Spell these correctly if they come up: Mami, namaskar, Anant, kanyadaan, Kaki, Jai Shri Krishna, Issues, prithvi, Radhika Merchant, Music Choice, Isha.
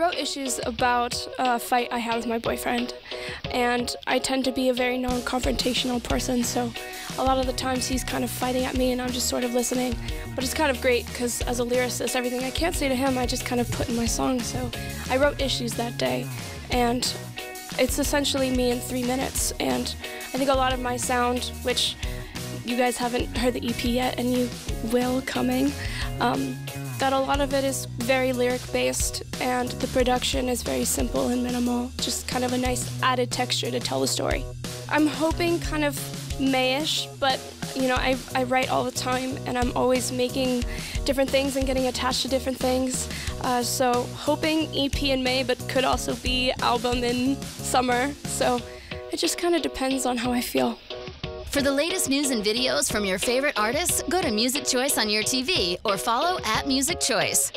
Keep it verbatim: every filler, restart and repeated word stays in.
wrote Issues about a fight I had with my boyfriend, and I tend to be a very non-confrontational person, so a lot of the times he's kind of fighting at me and I'm just sort of listening, but it's kind of great because as a lyricist, everything I can't say to him I just kind of put in my song. So I wrote Issues that day, and it's essentially me in three minutes, and I think a lot of my sound, which you guys haven't heard the E P yet and you will coming, um, that a lot of it is very lyric-based, and the production is very simple and minimal, just kind of a nice added texture to tell the story. I'm hoping kind of May-ish, but you know, I, I write all the time and I'm always making different things and getting attached to different things. Uh, so hoping E P in May, but could also be album in summer. So it just kind of depends on how I feel. For the latest news and videos from your favorite artists, go to Music Choice on your T V or follow at Music Choice.